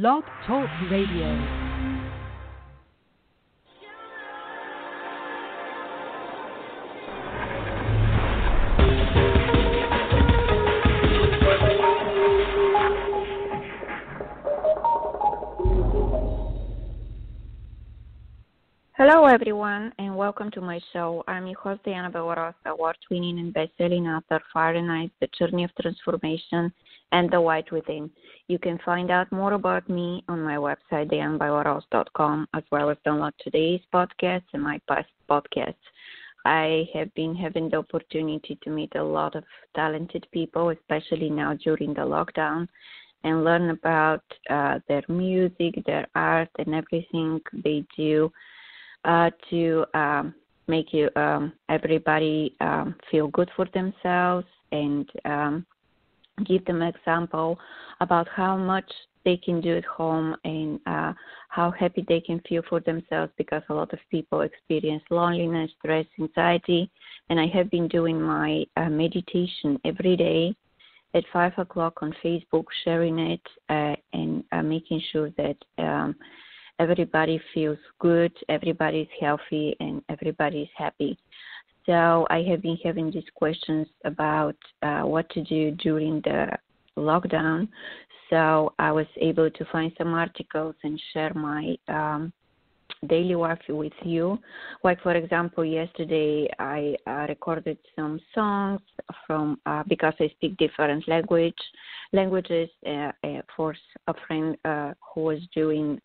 Blog Talk Radio. Hello everyone and welcome to my show. I'm your host Diana Bellerose, award-winning and best-selling author, Fahrenheit, The Journey of Transformation, and The White Within. You can find out more about me on my website, diannabellerose.com, as well as download today's podcast and my past podcasts. I have been having the opportunity to meet a lot of talented people, especially now during the lockdown, and learn about their music, their art, and everything they do. To make you everybody feel good for themselves and give them an example about how much they can do at home and how happy they can feel for themselves, because a lot of people experience loneliness, stress, anxiety. And I have been doing my meditation every day at 5 o'clock on Facebook, sharing it and making sure that everybody feels good, everybody's healthy, and everybody's happy. So I have been having these questions about what to do during the lockdown. So I was able to find some articles and share my daily life with you. Like, for example, yesterday I recorded some songs from because I speak different languages for a friend who was doing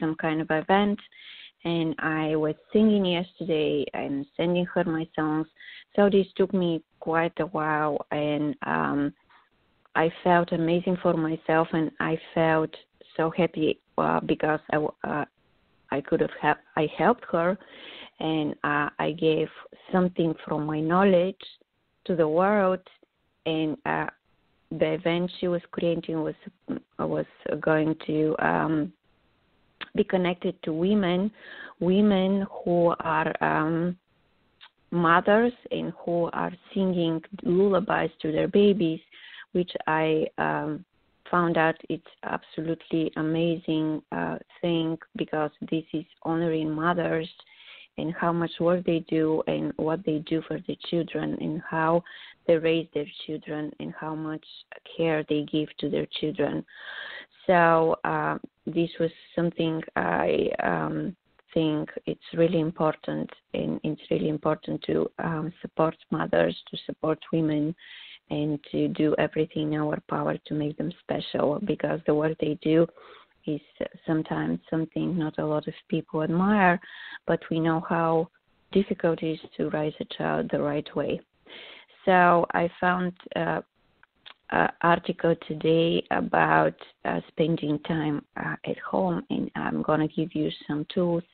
some kind of event, and I was singing yesterday and sending her my songs. So this took me quite a while, and I felt amazing for myself, and I felt so happy because I could have I helped her, and I gave something from my knowledge to the world, and the event she was creating was going to be connected to women who are mothers and who are singing lullabies to their babies, which I found out it's absolutely amazing thing, because this is honoring mothers and how much work they do and what they do for the children and how they raise their children and how much care they give to their children. So this was something I think it's really important, and it's really important to support mothers, to support women, and to do everything in our power to make them special, because the work they do is sometimes something not a lot of people admire, but we know how difficult it is to raise a child the right way. So I found an article today about spending time at home, and I'm going to give you some tools,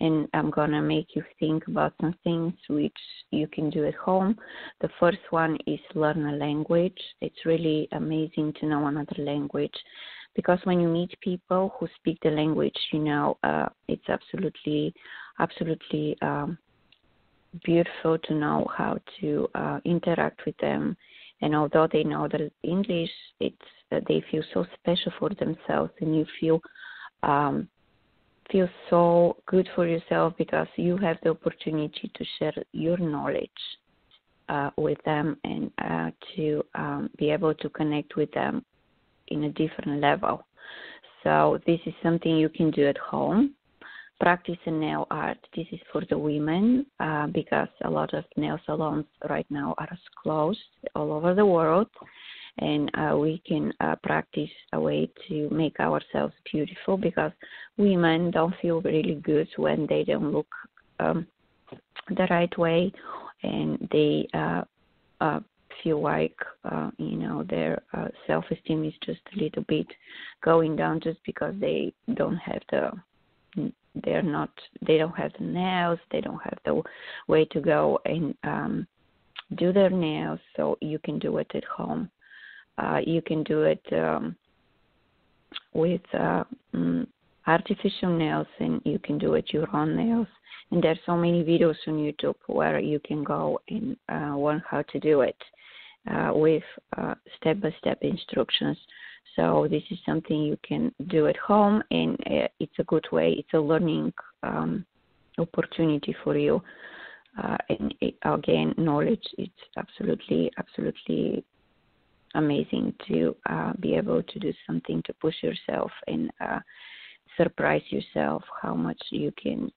and I'm going to make you think about some things which you can do at home. The first one is learn a language. It's really amazing to know another language, because when you meet people who speak the language, you know, it's absolutely beautiful to know how to interact with them. And although they know the English, it's they feel so special for themselves, and you feel so good for yourself, because you have the opportunity to share your knowledge with them and to be able to connect with them in a different level. So this is something you can do at home. Practice a nail art. This is for the women because a lot of nail salons right now are closed all over the world, and we can practice a way to make ourselves beautiful, because women don't feel really good when they don't look the right way, and they feel like, their self-esteem is just a little bit going down just because they don't have they don't have the nails, they don't have the way to go and do their nails. So you can do it at home. You can do it with artificial nails, and you can do it your own nails. And there's so many videos on YouTube where you can go and learn how to do it with step-by-step instructions. So this is something you can do at home, and it's a good way. It's a learning opportunity for you. And again, knowledge, it's absolutely amazing to be able to do something to push yourself and surprise yourself how much you can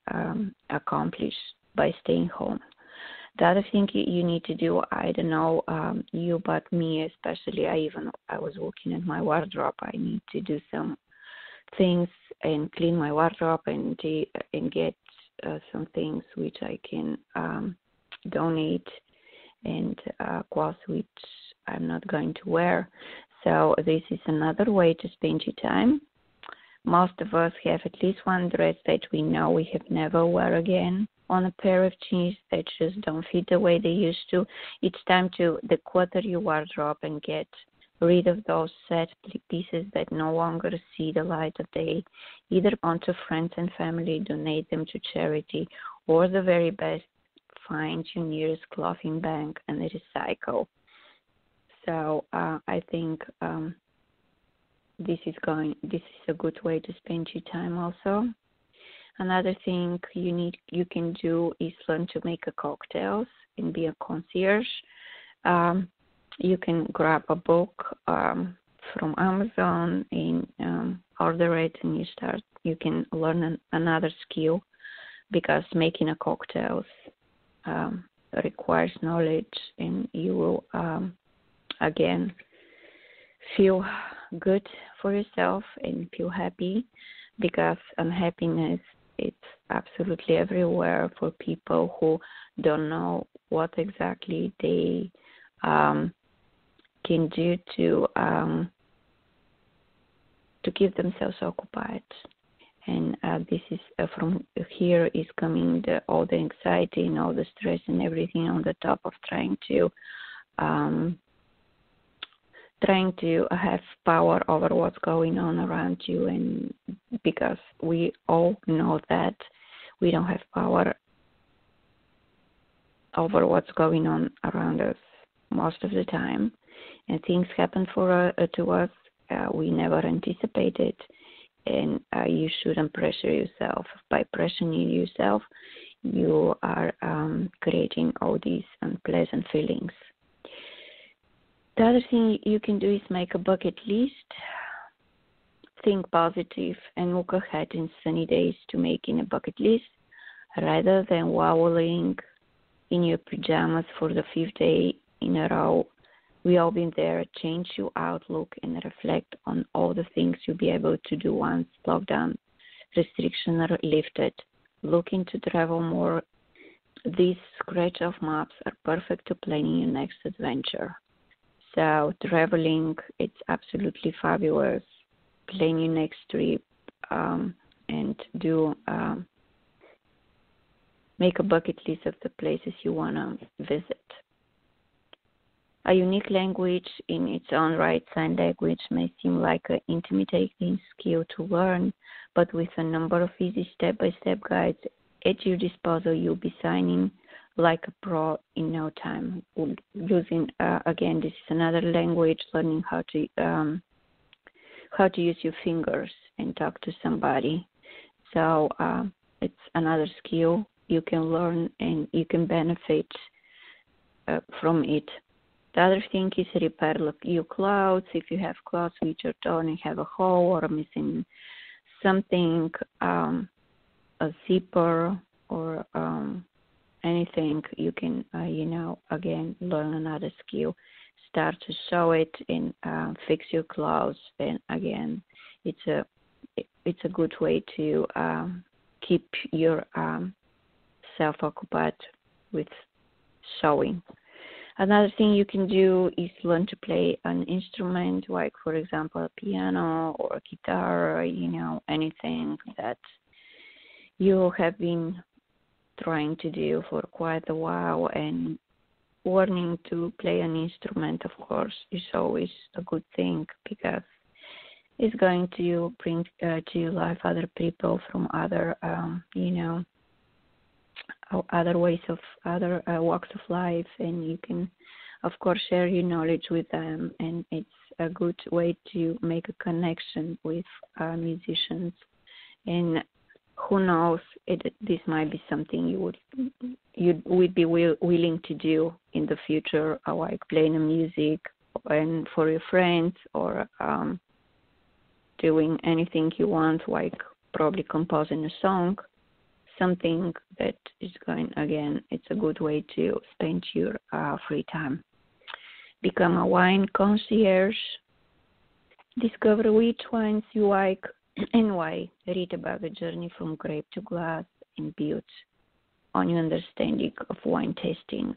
accomplish by staying home. The other thing you need to do, I don't know you, but me especially, I was looking at my wardrobe. I need to do some things and clean my wardrobe and get some things which I can donate and clothes which I'm not going to wear. So this is another way to spend your time. Most of us have at least one dress that we know we have never wear again, on a pair of jeans that just don't fit the way they used to. It's time to declutter your wardrobe and get rid of those sad pieces that no longer see the light of day, either onto friends and family, donate them to charity, or the very best, find your nearest clothing bank and recycle. So I think this is a good way to spend your time also. Another thing you can do is learn to make cocktails and be a concierge. You can grab a book from Amazon and order it, and you can learn another skill, because making cocktails requires knowledge, and you will again feel good for yourself and feel happy, because unhappiness, it's absolutely everywhere for people who don't know what exactly they can do to keep themselves occupied. And this is from here is coming all the anxiety and all the stress and everything on the top of trying to have power over what's going on around you. And because we all know that we don't have power over what's going on around us most of the time, and things happen to us we never anticipated, and you shouldn't pressure yourself. By pressuring yourself, you are creating all these unpleasant feelings. The other thing you can do is make a bucket list, think positive, and look ahead in sunny days to making a bucket list, rather than wallowing in your pajamas for the fifth day in a row. We all been there. Change your outlook and reflect on all the things you'll be able to do once lockdown restrictions are lifted. Looking to travel more, these scratch-off maps are perfect to planning your next adventure. So traveling, it's absolutely fabulous. Plan your next trip and do make a bucket list of the places you want to visit. A unique language in its own right, sign language may seem like an intimidating skill to learn, but with a number of easy step-by-step guides at your disposal, you'll be signing like a pro in no time. Using again, this is another language, learning how to use your fingers and talk to somebody. So it's another skill you can learn, and you can benefit from it. The other thing is repair your clothes. If you have clothes which are torn and have a hole or missing something, a zipper or anything, you can, again, learn another skill. Start to sew it and fix your clothes. And again, it's a good way to keep your self occupied with sewing. Another thing you can do is learn to play an instrument, like, for example, a piano or a guitar, anything that you have been trying to do for quite a while. And learning to play an instrument, of course, is always a good thing, because it's going to bring to your life other people from other ways of other walks of life, and you can, of course, share your knowledge with them. And it's a good way to make a connection with musicians. And who knows, this might be something you would be willing to do in the future, like playing music and for your friends, or doing anything you want, like probably composing a song, something that is going, again, it's a good way to spend your free time. Become a wine concierge. Discover which wines you like and why. Read about the journey from grape to glass and build on your understanding of wine tasting.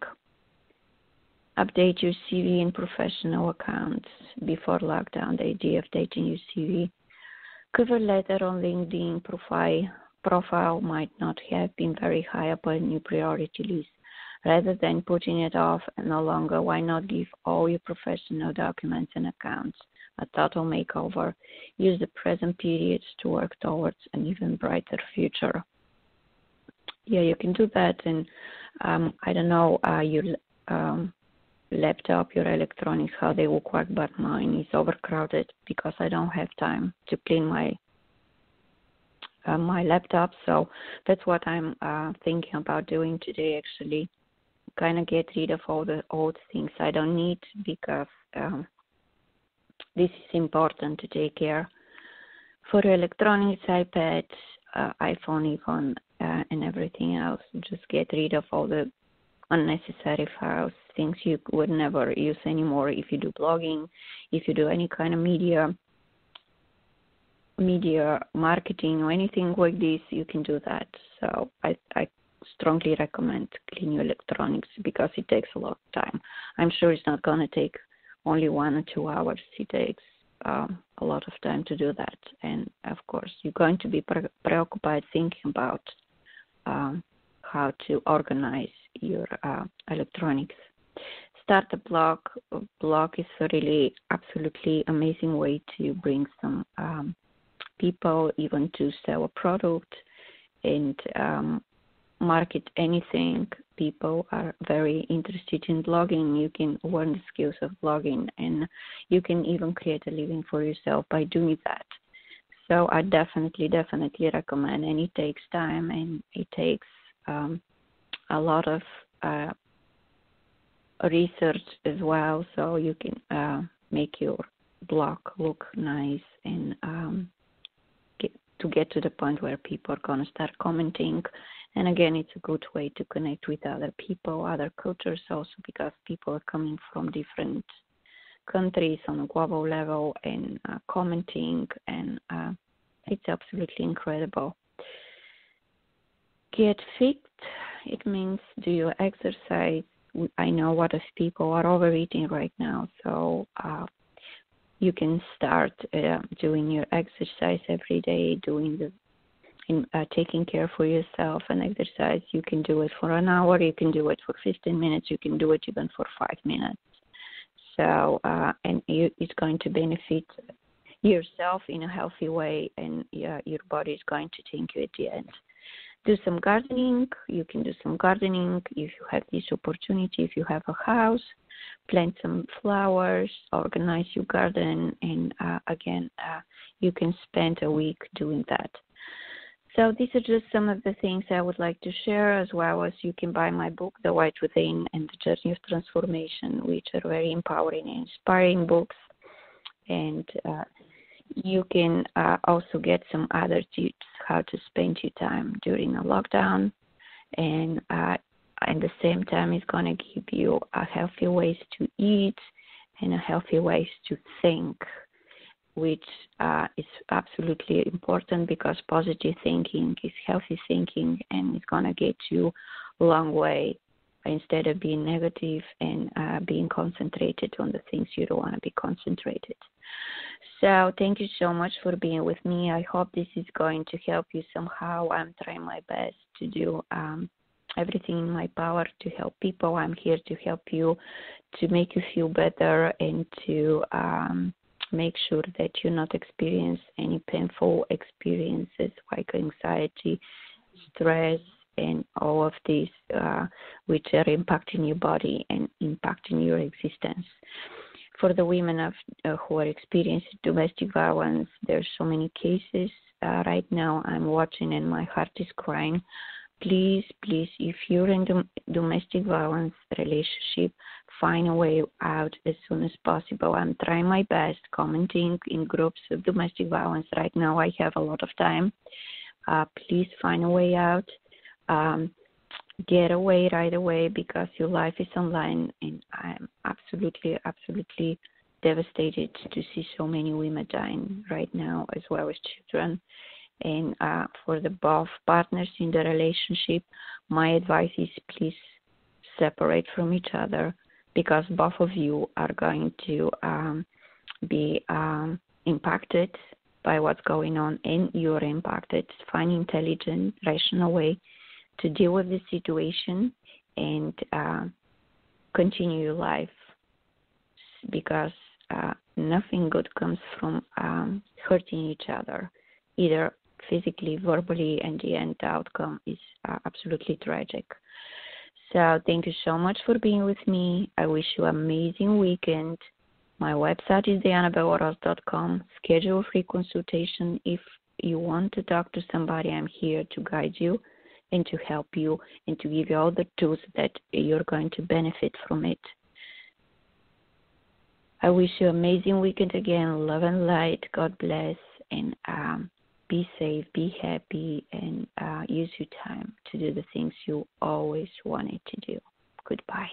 Update your CV and professional accounts. Before lockdown, the idea of updating your CV. Cover letter on LinkedIn profile might not have been very high up on your priority list. Rather than putting it off and no longer, why not give all your professional documents and accounts a total makeover? Use the present periods to work towards an even brighter future. Yeah, you can do that. And I don't know your laptop, your electronics, how they will work, but mine is overcrowded because I don't have time to clean my laptop. So that's what I'm thinking about doing today, actually. Kind of get rid of all the old things I don't need, because this is important to take care. For electronics, iPads, iPhone even, and everything else, just get rid of all the unnecessary files, things you would never use anymore. If you do blogging, if you do any kind of media marketing or anything like this, you can do that. So I strongly recommend clean your electronics, because it takes a lot of time. I'm sure it's not going to take only 1 or 2 hours. It takes a lot of time to do that. And of course, you're going to be preoccupied thinking about how to organize your electronics. Start a blog. A blog is a really absolutely amazing way to bring some people, even to sell a product and market anything. People are very interested in blogging. You can learn the skills of blogging, and you can even create a living for yourself by doing that. So I definitely recommend, and it takes time, and it takes a lot of research as well, so you can make your blog look nice and to get to the point where people are going to start commenting. And again, it's a good way to connect with other people, other cultures also, because people are coming from different countries on a global level and commenting, and it's absolutely incredible. Get fit. It means do your exercise. I know a lot of people are overeating right now, so you can start doing your exercise every day, taking care for yourself and exercise. You can do it for an hour, you can do it for 15 minutes, you can do it even for 5 minutes. So, it's going to benefit yourself in a healthy way, and your body is going to thank you at the end. Do some gardening. You can do some gardening if you have this opportunity, if you have a house. Plant some flowers, organize your garden, and again, you can spend a week doing that. So these are just some of the things I would like to share, as well as you can buy my book, The White Within and The Journey of Transformation, which are very empowering and inspiring books. And you can also get some other tips how to spend your time during a lockdown, and at the same time, it's going to give you a healthy ways to eat and a healthy ways to think, which is absolutely important, because positive thinking is healthy thinking, and it's going to get you a long way instead of being negative and being concentrated on the things you don't want to be concentrated. So thank you so much for being with me. I hope this is going to help you somehow. I'm trying my best to do everything in my power to help people. I'm here to help you, to make you feel better, and to make sure that you not experience any painful experiences like anxiety, stress, and all of these which are impacting your body and impacting your existence. for the women who are experiencing domestic violence, there's so many cases right now I'm watching and my heart is crying. Please, if you're in domestic violence relationship, find a way out as soon as possible. I'm trying my best commenting in groups of domestic violence. Right now I have a lot of time. Please find a way out. Get away right away because your life is online, and I'm absolutely devastated to see so many women dying right now as well as children. And for the both partners in the relationship, my advice is please separate from each other because both of you are going to be impacted by what's going on, and you're impacted. Find intelligent, rational way to deal with the situation and continue your life because nothing good comes from hurting each other, either physically, verbally, and the end outcome is absolutely tragic. So thank you so much for being with me. I wish you an amazing weekend. My website is dianabellerose.com. Schedule a free consultation. If you want to talk to somebody, I'm here to guide you and to help you and to give you all the tools that you're going to benefit from it. I wish you an amazing weekend again. Love and light. God bless. And be safe, be happy, and use your time to do the things you always wanted to do. Goodbye.